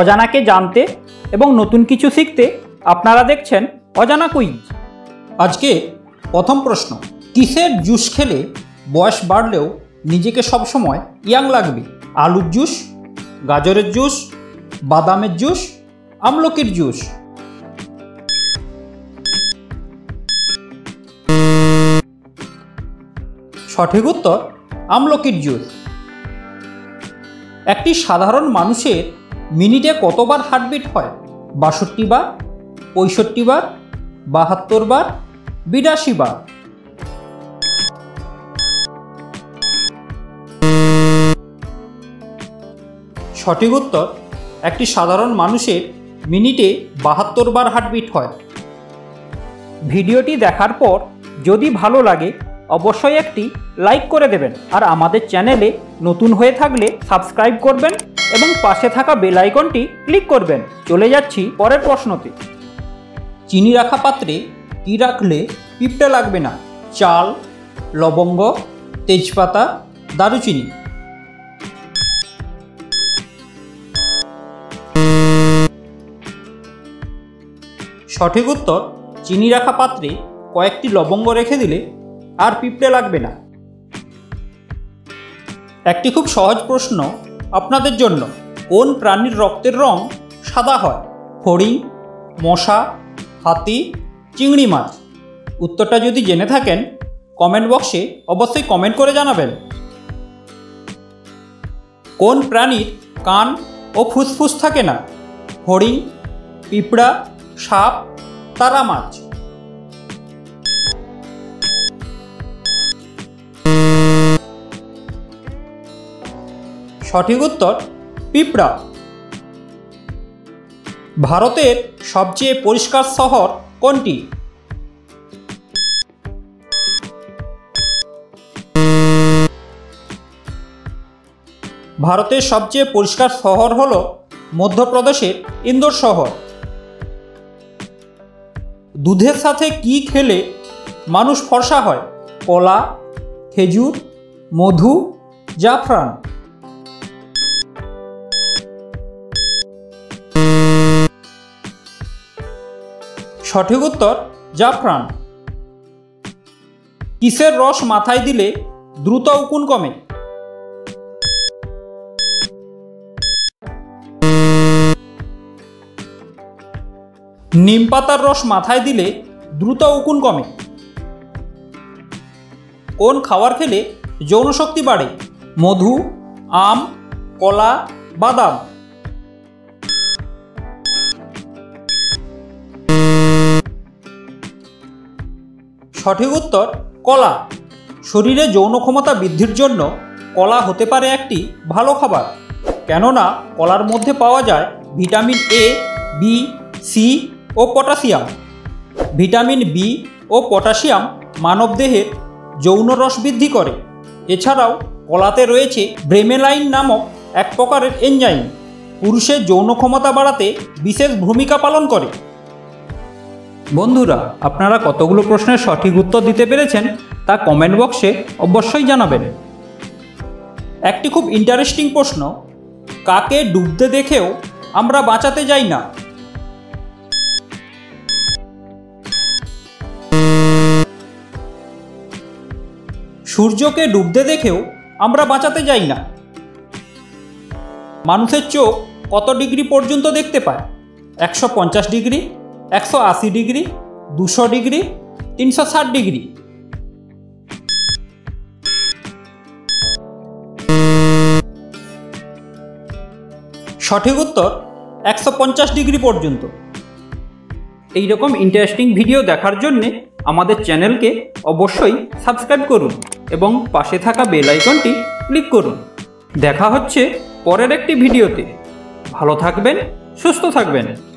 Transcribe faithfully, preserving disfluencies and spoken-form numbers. अजाना के जानते एवं नतून किछु शिखते आपनारा देखछेन अजाना क्विज। आज के प्रथम प्रश्न, किसेर जूस खेले बयस बाड़लेও निजेके सब समय यांग लागबे? आलुर जूस, गाजरेर जूस, बादामेर जूस, आमलकिर जूस। सठिक उत्तर आमलकिर जूस। एक साधारण मानुषेर मिनिटे कतबार हार्टबीट है? बाषट्टी बार, पयषट्टी बार, बाहत्तर बार, बिराशी बार। सठिक उत्तर, एक साधारण मानुषेर मिनिटे बाहत्तर बार हार्टबीट है। भिडियोटी देखार पर यदि भालो लागे अवश्य एक लाइक कर देवें और आमादेर चैनेले नतून हये थाकले सबस्क्राइब करबें एवं पाशे थाका बेल आइकनटी क्लिक करबें। चले जाच्छी परेर प्रश्नते। चीनी राखा पात्रे कि राखले पिपड़ा लागबे ना? चाल, लवंग, तेजपाता, दारुचिनी। सठिक उत्तर, चीनी राखा पात्रे कयेकटी लवंग रेखे दिले आर पिपड़े लागबे ना। एकटी खूब सहज प्रश्न आपनादेर जोन्नो। कोन प्राणीर रक्तेर रंग सादा हय? हरिण, मशा, हाथी, चिंगड़ी माछ। उत्तरटा यदि जेने थाकेन कमेंट बक्से अवश्य कमेंट करे जानाबेन। कोन प्राणीर कान ओ फुसफुस थाके ना? हरिण, पिपड़ा, साप, तारा माछ। सठिक उत्तर पिपड़ा। भारतेर सबचेये परिष्कार शहर कोनटी? भारतेर सबचेये परिष्कार शहर हलो मध्य प्रदेशेर इंदोर शहर। दूधेर साथे की खेले मानुष फर्सा हय? कला, खेजूर, मधु, जाफरान। सठिक उत्तर जाफरान। किसेर रस माथाय दिले द्रुत उकुन कमे? निमपातार रस माथाय दिले द्रुत उकुन कमे। कोन खावार खेले यौन शक्ति बाड़े? मधु, आम, कला, बादाम। सठिक उत्तर कला। शरीरे यौन क्षमता बृद्धिर जन्य कला होते पारे एकटी भालो खाबार, केनना कलार मध्य पावा जाय भिटामिन ए, बी, सी ओ पटाशियाम। भिटामिन बी ओ पटाशियाम मानव देहेर यौन रस बृद्धि करे। एछाड़ाओ कलाते रयेछे ब्रेमेलाइन नामक एक प्रकारेर एंजाइम, पुरुषेर यौन क्षमता बाड़ाते विशेष भूमिका पालन करे। बंधुरा आपनारा कतगुलो प्रश्नेर सठिक उत्तर दिते पेरेछेन ता कमेंट बक्से अवश्यई जानाबेन। एकटी खूब इंटारेस्टिंग प्रश्न, काके डुबते देखेओ आमरा बाँचाते जाई ना? सूर्यके डुबते देखेओ आमरा बाँचाते जाई ना। मानुषेर चोख कत डिग्री पर्यन्त देखते पाय? एकशो पंचाश डिग्री, एक सौ अस्सी डिग्री, दो सौ डिग्री, तीन सौ साठ डिग्री। सठिक उत्तर एक सौ पचास डिग्री पर्यन्त। एई रकम इंटरेस्टिंग भिडियो देखार जन्य आमादेर चैनलके अवश्यई सबस्क्राइब करुन एबं पाशे थाका बेल आइकनटी क्लिक करुन। देखा हच्छे परेर एकटी भिडियोते। भालो थाकबेन, सुस्थ थाकबेन।